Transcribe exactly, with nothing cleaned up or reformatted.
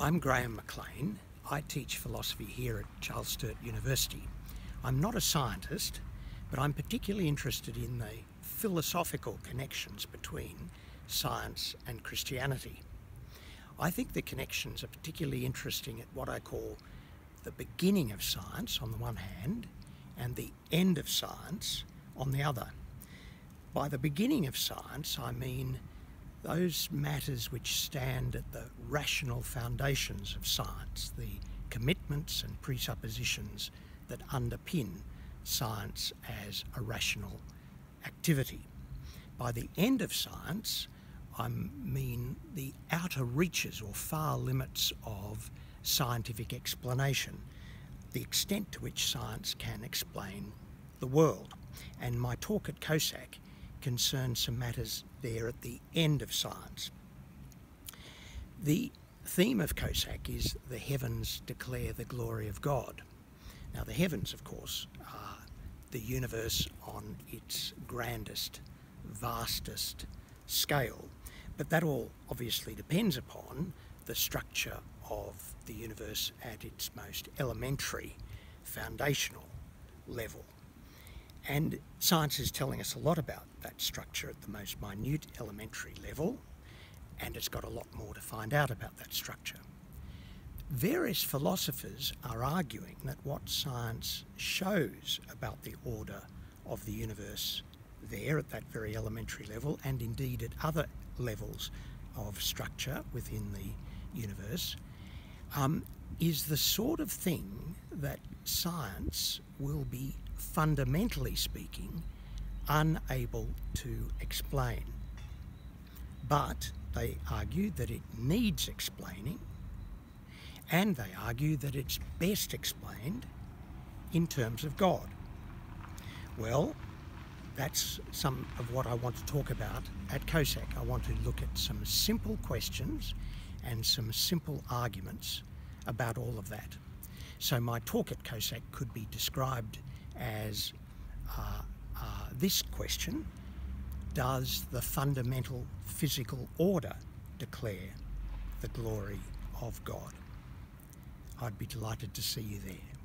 I'm Graham McLean. I teach philosophy here at Charles Sturt University. I'm not a scientist, but I'm particularly interested in the philosophical connections between science and Christianity. I think the connections are particularly interesting at what I call the beginning of science on the one hand and the end of science on the other. By the beginning of science, I mean those matters which stand at the rational foundations of science, the commitments and presuppositions that underpin science as a rational activity. By the end of science, I mean the outer reaches or far limits of scientific explanation, the extent to which science can explain the world. And my talk at COSAC concerns some matters there at the end of science. The theme of COSAC is the heavens declare the glory of God. Now the heavens, of course, are the universe on its grandest, vastest scale, but that all obviously depends upon the structure of the universe at its most elementary, foundational level. And science is telling us a lot about that structure at the most minute elementary level, and it's got a lot more to find out about that structure. Various philosophers are arguing that what science shows about the order of the universe there at that very elementary level, and indeed at other levels of structure within the universe, um, is the sort of thing that science will be, fundamentally speaking, unable to explain. But they argue that it needs explaining, and they argue that it's best explained in terms of God. Well, that's some of what I want to talk about at COSAC. I want to look at some simple questions and some simple arguments about all of that. So my talk at COSAC could be described as uh, uh, this question: does the fundamental physical order declare the glory of God? I'd be delighted to see you there.